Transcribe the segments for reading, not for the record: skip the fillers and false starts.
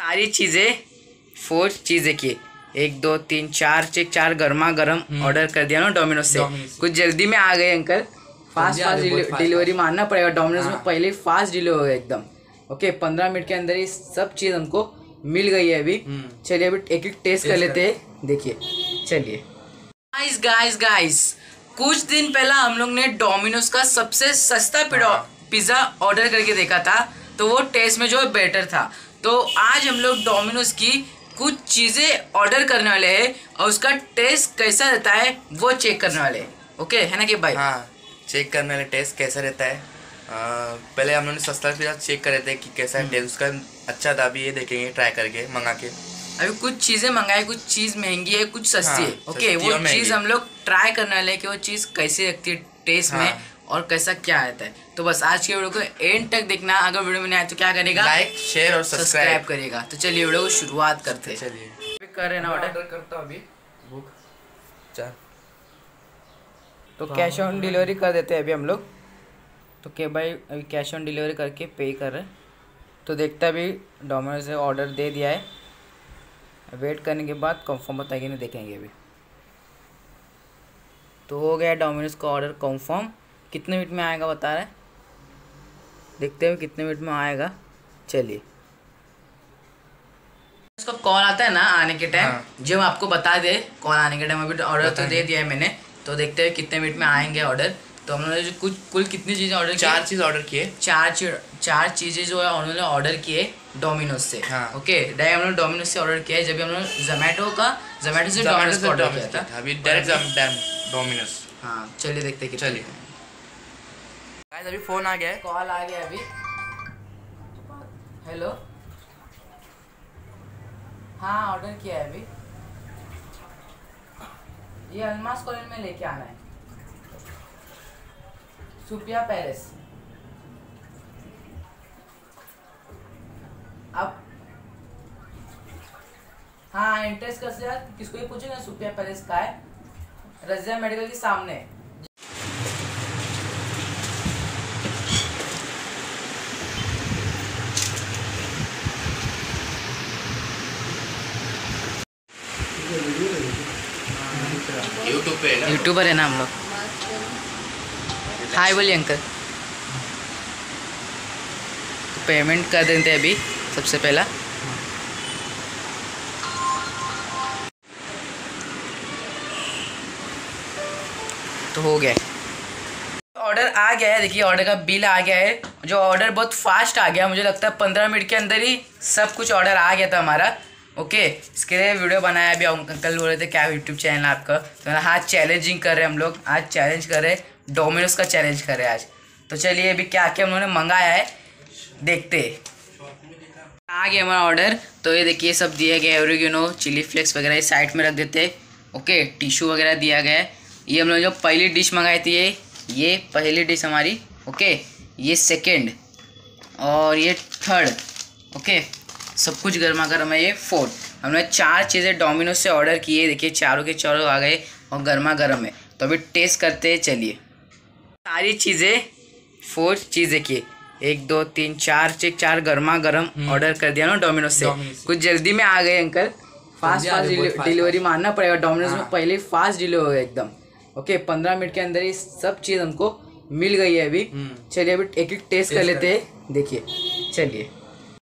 सारी चीज़ें 4 चीज़ें की 1 2 3 4 गर्मा गर्म ऑर्डर कर दिया ना डोमिनोज से। कुछ जल्दी में आ गए अंकल, फास्ट डिलीवरी मानना पड़ेगा डोमिनोज में, पहले फास्ट डिलीवर हो गया एकदम। ओके 15 मिनट के अंदर ये सब चीज़ हमको मिल गई है। अभी चलिए अभी एक एक टेस्ट कर लेते हैं, देखिए चलिए। गाइस कुछ दिन पहला हम लोग ने डोमिनोज का सबसे सस्ता पिज़्ज़ा ऑर्डर करके देखा था, तो वो टेस्ट में जो बेटर था। तो आज हम लोग डोमिनोज की कुछ चीज़ें ऑर्डर करने वाले हैं और उसका टेस्ट कैसा रहता है वो चेक करने वाले हैं। ओके है ना कि भाई? हाँ चेक करने वाले टेस्ट कैसा रहता है। पहले हम लोगों ने सस्ता पिज़्ज़ा चेक करे थे कि कैसा है टेस्ट उसका, अच्छा था। अभी ये देखेंगे ट्राई करके मंगा के। अभी कुछ चीज़ें मंगाए, कुछ चीज़ महंगी है कुछ सस्ती है। ओके वो चीज़ हम लोग ट्राई करने वाले हैं कि वो चीज़ कैसी लगती है टेस्ट में और कैसा क्या रहता है। तो बस आज के वीडियो को एंड तक देखना। अगर वीडियो में नहीं आए तो क्या करेगा, लाइक शेयर और सब्सक्राइब करेगा। तो चलिए वीडियो को शुरुआत करते हैं। चलिए अभी कर रहे ना ऑर्डर करता हूँ, अभी बुक चार तो कैश ऑन डिलीवरी कर देते हैं अभी हम लोग। तो के भाई अभी कैश ऑन डिलीवरी करके पे कर रहे हैं। तो देखते हैं अभी डोमिनोज से ऑर्डर दे दिया है, वेट करने के बाद कंफर्म बताएंगे नहीं देखेंगे अभी। तो हो गया डोमिनोज का ऑर्डर कंफर्म। कितने मिनट में आएगा बता रहे, देखते हैं कितने मिनट में आएगा। चलिए उसका कॉल आता है ना आने के टाइम। हाँ। जो आपको बता दे कॉल आने के टाइम। अभी ऑर्डर तो दे दिया है मैंने, तो देखते हैं कितने मिनट में आएंगे ऑर्डर। तो हमने जो कुछ कुल कितनी चीज़ें ऑर्डर, 4 चीज़ ऑर्डर किए, चार चीज़ें जो है उन्होंने ऑर्डर किए डोमिनोज से। हाँ। ओके डायरेक्ट हम लोग डोमिनोज से ऑर्डर किया है। जब हम लोग जोमेटो से डोमिनोज ऑर्डर किया था, अभी डायरेक्ट डोमिनोज। हाँ चलिए देखते हैं। चलिए गाइस अभी फोन आ गया है, कॉल आ गया अभी। हेलो हाँ ऑर्डर किया है अभी, ये अलमास कॉलोनी में लेके आना है, सुपिया पैलेस। आप हाँ इंटरेस्ट कर सकते हैं, किसको भी पूछेगा सुपिया पैलेस का है, रज्जा मेडिकल के सामने है। यूट्यूबर है ना हम लोग। हाय बोलिए अंकल। तो पेमेंट कर देते हैं अभी सबसे पहला। तो हो गया ऑर्डर आ गया है, देखिए ऑर्डर का बिल आ गया है। जो ऑर्डर बहुत फास्ट आ गया, मुझे लगता है 15 मिनट के अंदर ही सब कुछ ऑर्डर आ गया था हमारा। ओके इसके लिए वीडियो बनाया अभी। अंकल बोल रहे थे क्या यूट्यूब चैनल आपका, तो हाँ चैलेंजिंग कर रहे हम लोग आज, चैलेंज कर रहे डोमिनोज का, चैलेंज कर रहे आज। तो चलिए अभी क्या क्या उन्होंने मंगाया है देखते। आ गया हमारा ऑर्डर। तो ये देखिए सब दिया गया है, ओरिगेनो चिली फ्लेक्स वगैरह ये साइड में रख देते। ओके टिशू वगैरह दिया गया है। ये हम लोग जो पहली डिश मंगाई थी ये पहली डिश हमारी। ओके ये सेकेंड और ये थर्ड। ओके सब कुछ गर्मा गर्म है। ये 4 हमने 4 चीज़ें डोमिनोज से ऑर्डर किए, देखिए चारों के चारों आ गए और गर्मा गर्म है। तो अभी टेस्ट करते हैं। चलिए सारी चीज़ें 4 चीज़ें की 1 2 3 4 गर्मा गर्म ऑर्डर कर दिया ना डोमिनोज से। कुछ जल्दी में आ गए अंकल, फास्ट डिलीवरी मानना पड़ेगा डोमिनोज में, पहले फास्ट डिलीवर हो गया एकदम। ओके 15 मिनट के अंदर ये सब चीज़ हमको मिल गई है अभी। चलिए अभी एक एक टेस्ट कर लेते हैं, देखिए चलिए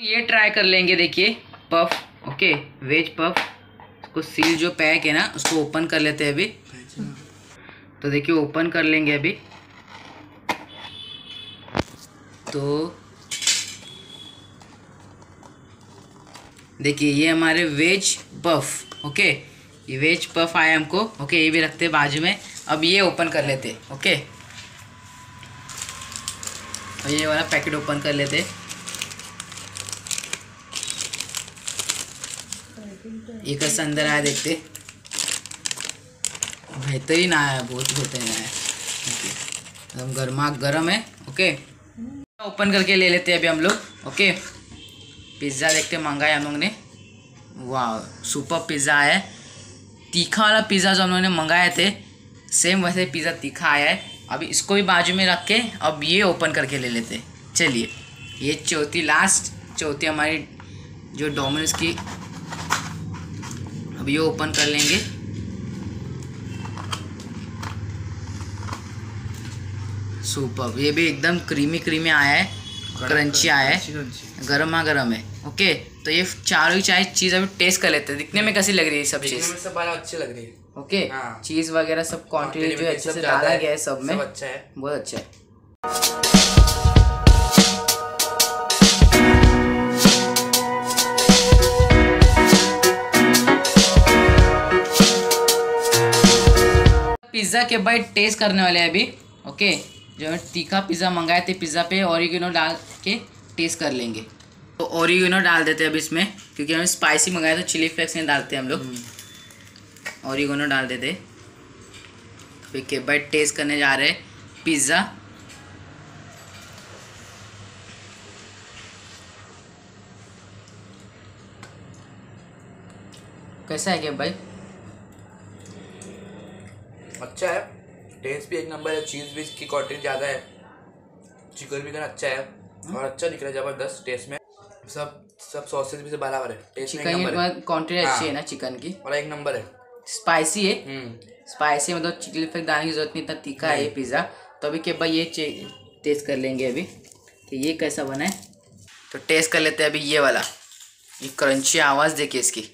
ये ट्राई कर लेंगे। देखिए पफ, ओके वेज पफ, उसको सील जो पैक है ना उसको ओपन कर लेते हैं अभी। तो देखिए ओपन कर लेंगे अभी। तो देखिए ये हमारे वेज पफ। ओके ये वेज पफ आया हमको। ओके ये भी रखते हैं बाजू में। अब ये ओपन कर लेते। ओके और ये वाला पैकेट ओपन कर लेते। ये कैसा अंदर आया देखते, बेहतरीन आया, बहुत बेहतरीन आया। ओके एकदम गर्मा गर्म है। ओके ओपन करके ले लेते हैं अभी हम लोग। ओके पिज़्ज़ा देखते मंगाया हम लोग ने, वाह सुपर पिज़्ज़ा आया है। तीखा वाला पिज़्ज़ा जो हम लोगों ने मंगाए थे सेम वैसे पिज़्ज़ा तीखा आया है। अब इसको भी बाजू में रख के अब ये ओपन करके ले लेते। चलिए ये चौथी हमारी जो डोमिनोज की, अब ये ओपन कर लेंगे। सुपर, ये भी एकदम क्रीमी क्रीमी आया है, क्रंची आया है, गर्मा गर्म है। ओके, तो ये चारों ही चाय चीज़ अभी टेस्ट कर लेते हैं, दिखने में कैसी लग रही है सब चीज़। सब अच्छी लग रही है। ओके, चीज़ वगैरह सब क्वांटिटी जो अच्छे से डाला गया है सब में, अच्छा है, बहुत अच्छा है। पिज़्ज़ा के बाइट टेस्ट करने वाले हैं अभी। ओके, जो है तीखा पिज़्ज़ा मंगाए थे, पिज़्ज़ा पे ओरिगेनो डाल के टेस्ट कर लेंगे। तो ओरिगेनो डाल देते हैं अभी इसमें, क्योंकि हमें स्पाइसी मंगाया तो चिली फ्लेक्स नहीं डालते हम लोग, ओरिगेनो डाल देते। तो केक बाइट टेस्ट करने जा रहे हैं पिज़्ज़ा। कैसा है केक बाइट? अच्छा है, टेस्ट भी एक नंबर है, चीज़ भी इसकी क्वांटिटी ज़्यादा है, चिकन भी अच्छा है और अच्छा दिख रहा है ज़बरदस्त टेस्ट में। सब सॉसेज भी से बराबर है, टेस्ट में एक नंबर है, क्वांटिटी अच्छी है ना चिकन की, और एक नंबर है। स्पाइसी है, स्पाइसी मतलब चिकन फ्लेक्स डालने की जरूरत नहीं, इतना तीखा है ये पिज़्ज़ा। तो अभी के भाई ये टेस्ट कर लेंगे अभी कि ये कैसा बना है। तो टेस्ट कर लेते हैं अभी ये वाला, ये क्रंची आवाज़ देखिए इसकी।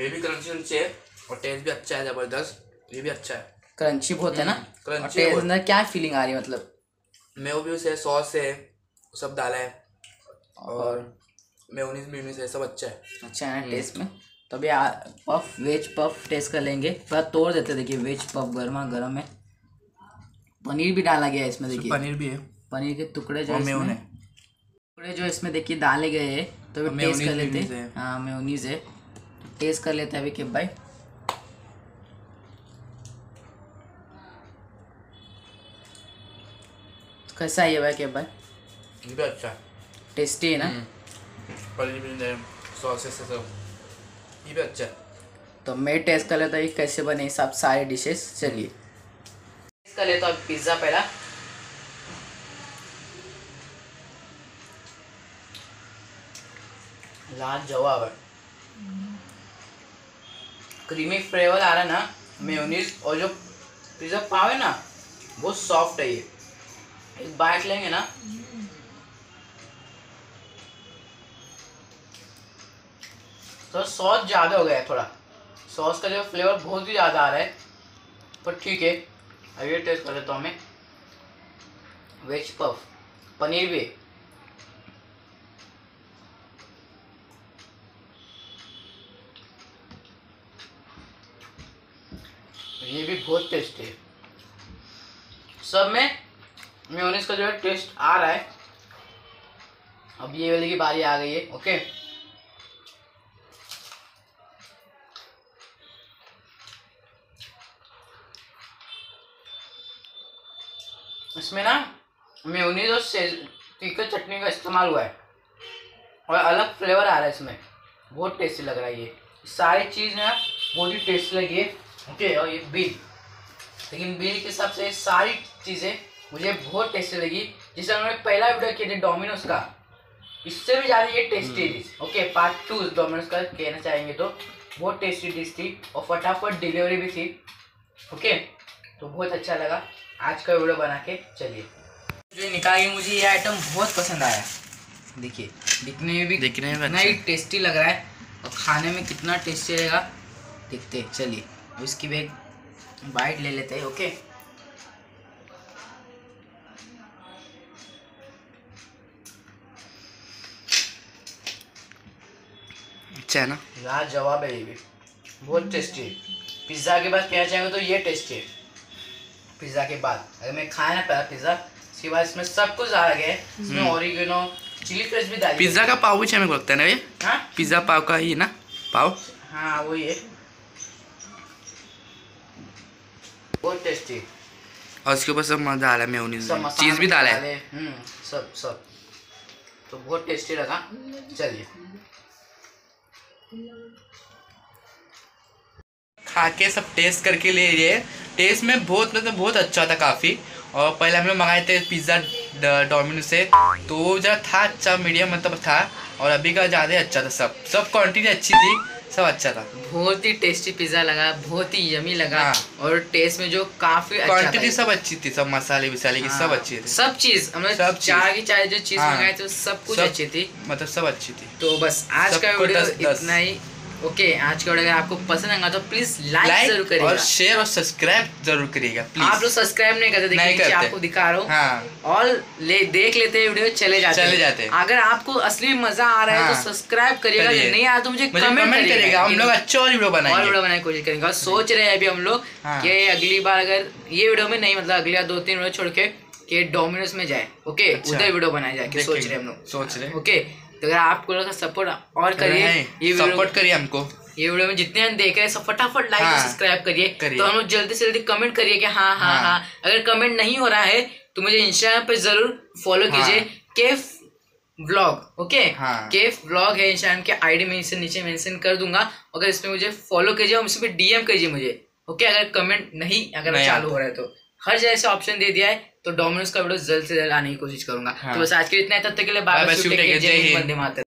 ये भी क्रंची है और टेस्ट भी अच्छा है ज़बरदस्त, ये भी अच्छा है। क्रंची बहुत है ना, क्रंची है। क्या फीलिंग आ रही है? मतलब मेयोनीज है, सॉस है, सब डाला है और मेयोनीज मेयोनीज है, सब अच्छा है, अच्छा है ना टेस्ट में। तो अभी पफ वेज पफ टेस्ट कर लेंगे, थोड़ा तोड़ देते। देखिए वेज पफ गर्मा गर्म है, पनीर भी डाला गया है इसमें, देखिए पनीर भी है, पनीर के टुकड़े जो इसमें देखिए डाले गए है। तो अभी टेस्ट कर लेते हैं, हाँ मेयोनीज है, टेस्ट कर लेते हैं अभी केव भाई। कैसा है ये भाई केव भाई? भी अच्छा, टेस्टी है ना, पनीर भी सॉसेस से सब, ये भी अच्छा है। तो मैं टेस्ट कर लेता हूँ कैसे बने सब सारे डिशेस। चलिए टेस्ट कर लेता हूँ पिज़्ज़ा पहला। लाजवाब है, क्रीमी फ्लेवर आ रहा है ना मेयोनीज, और जो पिज़्ज़ा पाव है ना वो सॉफ्ट है। ये एक बाइट लेंगे ना, तो सॉस ज़्यादा हो गया है, थोड़ा सॉस का जो फ्लेवर बहुत ही ज़्यादा आ रहा है, पर ठीक है। अब ये टेस्ट कर लेता हूँ मैं वेज पफ, पनीर भी। ये भी बहुत टेस्टी है, सब में मेयोनीज का जो है टेस्ट आ रहा है। अब ये वाली की बारी आ गई है। ओके, इसमें ना मेयोनीज और तीखी चटनी का इस्तेमाल हुआ है और अलग फ्लेवर आ रहा है इसमें, बहुत टेस्टी लग रहा है। ये सारी चीज़ ना बहुत ही टेस्टी लगी है। ओके, और ये बिल, लेकिन बिल के हिसाब से सारी चीज़ें मुझे बहुत टेस्टी लगी, जिससे उन्होंने पहला वीडियो किया था डोमिनोज का, इससे भी ज़्यादा ये tasty dish. Okay, part 2 Domino's का कहना चाहेंगे तो बहुत टेस्टी डिश थी और फटाफट डिलीवरी भी थी। ओके, तो बहुत अच्छा लगा आज का वीडियो बना के। चलिए जो निकाल के मुझे ये आइटम बहुत पसंद आया। देखिए दिखने में कितना ही टेस्टी लग रहा है और खाने में कितना टेस्टी रहेगा देखते। चलिए उसकी भी एक बाइट ले लेते हैं। ओके, अच्छा है ना, लाजवाब है, ये भी बहुत टेस्टी है। पिज़्ज़ा के बाद क्या चाहेंगे तो ये टेस्टी है। पिज़्ज़ा के बाद अगर मैं खाया ना पहला पिज़्ज़ा, इसके बाद इसमें सब कुछ आ गया है, इसमें ऑरिगेनो चिली फ्लेक्स भी डाली। पिज़्ज़ा का पाव भी मेरे लगता है ना, ये पिज़्ज़ा पाव का ही ना पाव, हाँ वही है, बहुत टेस्टी। और उसके ऊपर सब मज़ा आ रहा है, मेयोनीज चीज़ भी डाला है, सब तो बहुत टेस्टी लगा। चलिए खा के सब टेस्ट करके ले लिए, टेस्ट में बहुत अच्छा था काफ़ी। और पहले हम लोग मंगाए थे पिज़्ज़ा डोमिनोज से, तो वो जरा था अच्छा, मीडियम मतलब था, और अभी का ज़्यादा अच्छा था। सब क्वान्टिटी अच्छी थी, सब अच्छा था, बहुत ही टेस्टी पिज़्ज़ा लगा, बहुत ही यमी लगा। हाँ। और टेस्ट में जो काफ़ी क्वान्टिटी सब अच्छी थी, सब मसाले विसाले की। हाँ। सब अच्छी थी, सब चीज़ हमने चाय जो चीज़ मंगाई थी सब कुछ अच्छी थी, मतलब सब अच्छी थी। तो बस आज का वीडियो इतना ही। ओके, आज का वीडियो अगर आपको पसंद आएगा तो प्लीज लाइक जरूर करिएगा और शेयर और सब्सक्राइब जरूर करिएगा। आप लोग सब्सक्राइब नहीं करते, देखिए आपको दिखा रहा हूँ। हाँ। और देख लेते हैं वीडियो, चले जाते हैं। अगर आपको असली मजा आ रहा है। हाँ। तो सब्सक्राइब करिएगा, नहीं आया तो मुझे कमेंट करिएगा, हम लोग अच्छे और वीडियो बनाने की कोशिश करेंगे। और सोच रहे हैं अभी हम लोग कि अगली बार अगर ये वीडियो में नहीं, मतलब अगली 2-3 वीडियो छोड़ के डोमिनोज में जाए। ओके, उधर वीडियो बनाए जाके सोच रहे हम लोग, ओके। तो अगर आपको लोग सपोर्ट और करिए, ये सपोर्ट करिए हमको, ये वीडियो में जितने हम देख रहे हैं सब फटाफट लाइक और सब्सक्राइब करिए। तो हम लोग जल्दी से जल्दी कमेंट करिए कि हाँ। अगर कमेंट नहीं हो रहा है तो मुझे इंस्टाग्राम पे जरूर फॉलो कीजिए, केव व्लॉग। ओके, केव व्लॉग है इंस्टाग्राम के आईडी, में इसे नीचे मेंशन कर दूंगा। अगर इसमें मुझे फॉलो कीजिए और मुझसे डीएम कीजिए मुझे। ओके, अगर कमेंट नहीं अगर चालू हो रहा है तो हर जगह से ऑप्शन दे दिया है। तो डोमिनोज का वीडियो जल्द से जल्द आने की कोशिश करूंगा। तो बस आज के लिए इतना है, तब तक के लिए बाय बाय, जय हिंद, वंदे मातरम।